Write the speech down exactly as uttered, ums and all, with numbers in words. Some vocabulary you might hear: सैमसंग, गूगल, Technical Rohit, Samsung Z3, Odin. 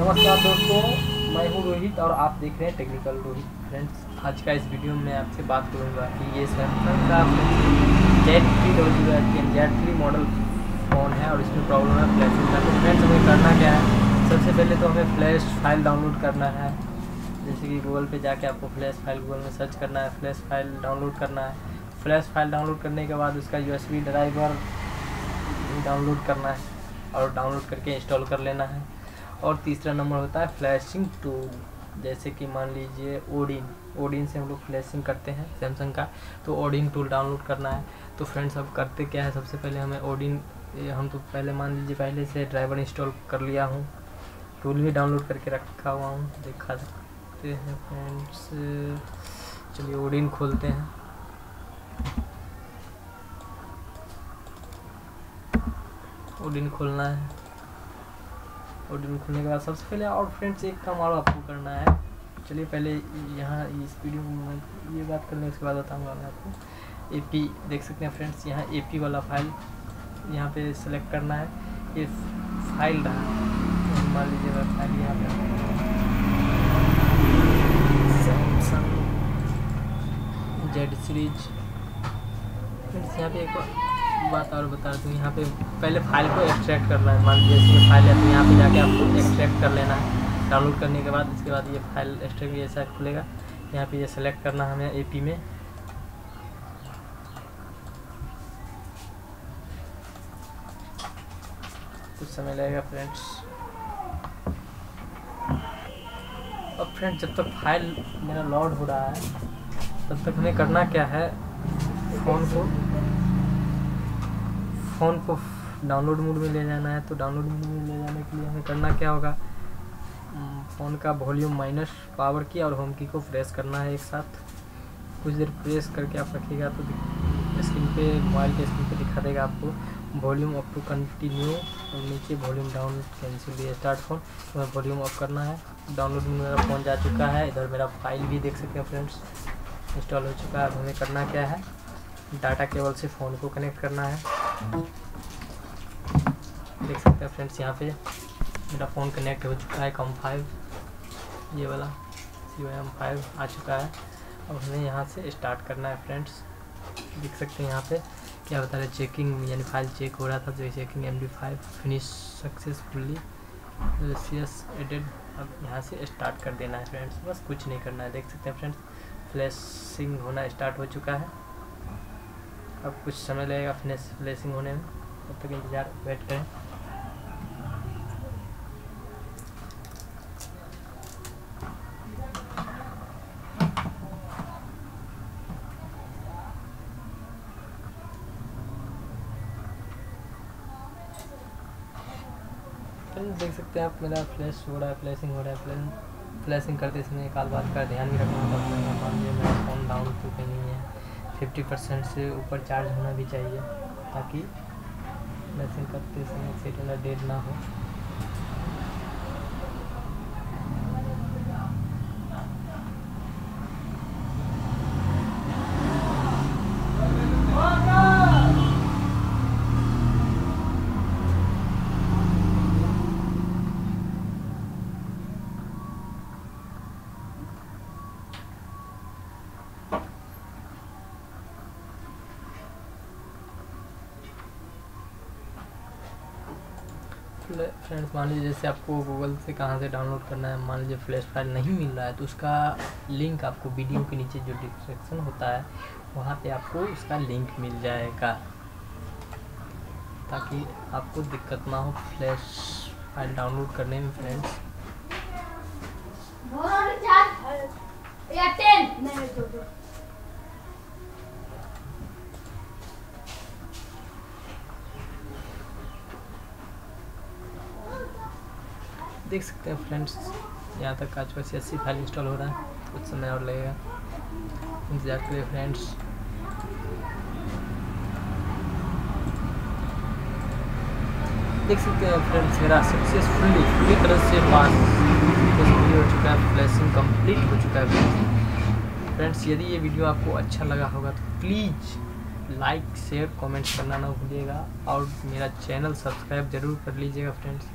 नमस्कार दोस्तों, मैं हूं रोहित और आप देख रहे हैं टेक्निकल रोहित। फ्रेंड्स, आज का इस वीडियो में आपसे बात करूंगा कि ये सैमसंग का ज़ेड थ्री मॉडल फ़ोन है और इसमें प्रॉब्लम है फ्लैशिंग का। तो फ्रेंड्स, हमें करना क्या है? सबसे पहले तो हमें फ्लैश फाइल डाउनलोड करना है, जैसे कि गूगल पे जाके आपको फ्लैश फाइल गूगल में सर्च करना है, फ्लैश फाइल डाउनलोड करना है। फ्लैश फाइल डाउनलोड करने के बाद उसका U S B driver download करना है और डाउनलोड करके इंस्टॉल कर लेना है। और तीसरा नंबर होता है फ्लैशिंग टूल, जैसे कि मान लीजिए ओडिन, ओडिन से हम लोग फ्लैशिंग करते हैं सैमसंग का, तो ओडिन टूल डाउनलोड करना है। तो फ्रेंड्स, अब करते क्या है? सबसे पहले हमें ओडिन, हम तो पहले मान लीजिए पहले से ड्राइवर इंस्टॉल कर लिया हूँ, टूल भी डाउनलोड करके रखा हुआ हूँ, दिखा सकते हैं फ्रेंड्स। चलिए ओडिन खोलते हैं। ओडिन खोलना है। ओडिन खोलने के बाद सबसे पहले, और फ्रेंड्स एक काम और आपको करना है। चलिए पहले यहाँ इस वीडियो में ये बात कर लें, उसके बाद बताऊँगा मैं आपको। ए पी देख सकते हैं फ्रेंड्स, यहाँ ए पी वाला फाइल यहाँ पे सेलेक्ट करना है। ये फाइल रहा, मान लीजिए मैं फाइल यहाँ पे सैमसंग जेड सीरीज। फ्रेंड्स, यहाँ पे एक बात और बता दूँ, यहाँ पे पहले फाइल को एक्सट्रैक्ट करना है। मान लीजिए इसमें फाइल है तो यहाँ पे जाके आपको एक्सट्रैक्ट कर लेना है। डाउनलोड करने के बाद इसके बाद ये फाइल एक्सट्रैक्ट ऐसा खुलेगा, यहाँ पे ये सेलेक्ट करना है हमें एपी में। कुछ समय लगेगा फ्रेंड्स। अब फ्रेंड्स, जब तक फाइल मेरा लोड हो रहा है तब तक हमें करना क्या है? फ़ोन को फ़ोन को डाउनलोड मोड में ले जाना है। तो डाउनलोड मोड में ले जाने के लिए हमें करना क्या होगा? फ़ोन का वॉल्यूम माइनस, पावर की और होम की को प्रेस करना है एक साथ। कुछ देर प्रेस करके आप रखिएगा तो स्क्रीन पे, मोबाइल के स्क्रीन पे दिखा देगा आपको वॉल्यूम अप टू कंटिन्यू और नीचे volume down cancel start phone. तो हमें वॉल्यूम अप करना है। डाउनलोड मोड मेरा फ़ोन जा चुका है। इधर मेरा फाइल भी देख सकते हैं फ्रेंड्स, इंस्टॉल हो चुका है। अब हमें करना क्या है? डाटा केबल से फ़ोन को कनेक्ट करना है। देख सकते हैं फ्रेंड्स, यहाँ पे मेरा फ़ोन कनेक्ट हो चुका है। एम फाइव ये वाला एम फाइव आ चुका है। अब हमें यहाँ से स्टार्ट करना है। फ्रेंड्स, देख सकते हैं यहाँ पे क्या बता रहे, चेकिंग, यानी फाइल चेक हो रहा था तो ये checking M D five finish successfully CS added. अब यहाँ से स्टार्ट कर देना है फ्रेंड्स, बस कुछ नहीं करना है। देख सकते हैं फ्रेंड्स, फ्लैशिंग होना स्टार्ट हो चुका है। अब कुछ समय लगेगा फिनिश फ्लैशिंग होने में, तब तक इंतज़ार, वेट करें। देख सकते हैं आप, मेरा फ्लैश हो रहा है, फ्लैशिंग हो रहा है। फ्लैश फ्लैशिंग करते समय एक आध बात का ध्यान भी रखना होता है। मान लीजिए मेरा फ़ोन डाउन तो कहीं नहीं है, पचास परसेंट से ऊपर चार्ज होना भी चाहिए ताकि मैसेज करते समय सेट वाला डेट ना हो। फ्रेंड्स, मान लीजिए जैसे आपको गूगल से कहाँ से डाउनलोड करना है, मान लीजिए फ्लैश फाइल नहीं मिल रहा है तो उसका लिंक आपको वीडियो के नीचे जो डिस्क्रिप्शन होता है वहाँ पे आपको उसका लिंक मिल जाएगा, ताकि आपको दिक्कत ना हो फ्लैश फाइल डाउनलोड करने में। फ्रेंड्स, देख सकते हैं फ्रेंड्स, यहाँ तक काज पर अस्सी फाइल इंस्टॉल हो रहा है। कुछ समय और लगेगा, इंतजार करिए फ्रेंड्स। देख सकते हैं फ्रेंड्स, मेरा सक्सेसफुली पूरी तरह से पास हो चुका है, फ्लैशिंग कंप्लीट हो चुका है। फ्रेंड्स, यदि ये वीडियो आपको अच्छा लगा होगा तो प्लीज़ लाइक, शेयर, कमेंट्स करना ना भूलिएगा और मेरा चैनल सब्सक्राइब ज़रूर कर लीजिएगा फ्रेंड्स।